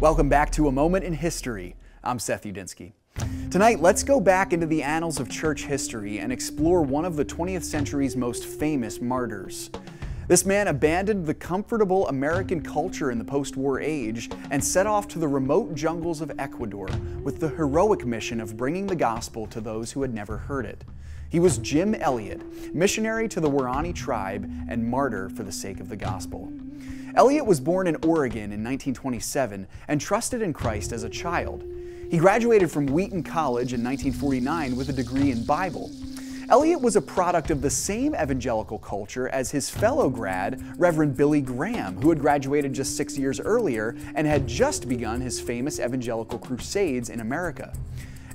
Welcome back to A Moment in History. I'm Seth Udinsky. Tonight, let's go back into the annals of church history and explore one of the 20th century's most famous martyrs. This man abandoned the comfortable American culture in the post-war age and set off to the remote jungles of Ecuador with the heroic mission of bringing the gospel to those who had never heard it. He was Jim Elliot, missionary to the Waorani tribe and martyr for the sake of the gospel. Elliot was born in Oregon in 1927 and trusted in Christ as a child. He graduated from Wheaton College in 1949 with a degree in Bible. Elliot was a product of the same evangelical culture as his fellow grad, Reverend Billy Graham, who had graduated just 6 years earlier and had just begun his famous evangelical crusades in America.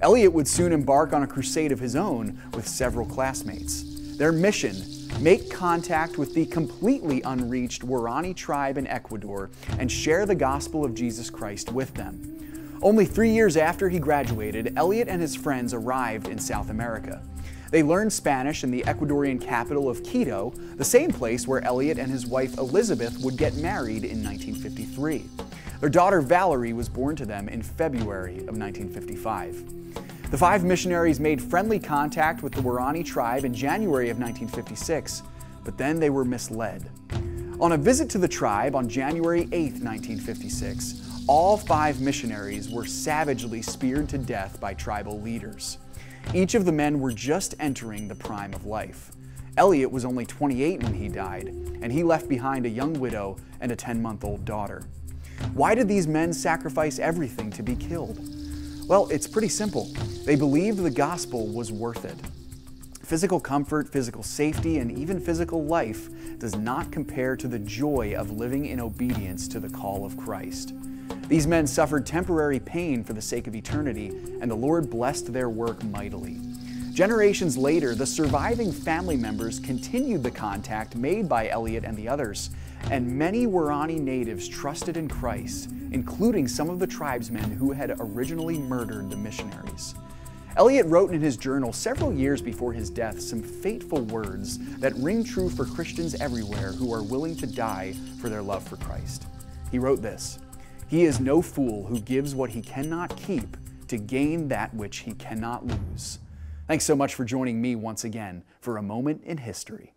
Elliot would soon embark on a crusade of his own with several classmates. Their mission: make contact with the completely unreached Waorani tribe in Ecuador and share the gospel of Jesus Christ with them. Only 3 years after he graduated, Elliot and his friends arrived in South America. They learned Spanish in the Ecuadorian capital of Quito, the same place where Elliot and his wife Elizabeth would get married in 1953. Their daughter Valerie was born to them in February of 1955. The five missionaries made friendly contact with the Waorani tribe in January of 1956, but then they were misled. On a visit to the tribe on January 8, 1956, all five missionaries were savagely speared to death by tribal leaders. Each of the men were just entering the prime of life. Elliot was only 28 when he died, and he left behind a young widow and a 10-month-old daughter. Why did these men sacrifice everything to be killed? Well, it's pretty simple. They believed the gospel was worth it. Physical comfort, physical safety, and even physical life does not compare to the joy of living in obedience to the call of Christ. These men suffered temporary pain for the sake of eternity, and the Lord blessed their work mightily. Generations later, the surviving family members continued the contact made by Elliot and the others, and many Waorani natives trusted in Christ, including some of the tribesmen who had originally murdered the missionaries. Elliot wrote in his journal several years before his death some fateful words that ring true for Christians everywhere who are willing to die for their love for Christ. He wrote this: "He is no fool who gives what he cannot keep to gain that which he cannot lose." Thanks so much for joining me once again for A Moment in History.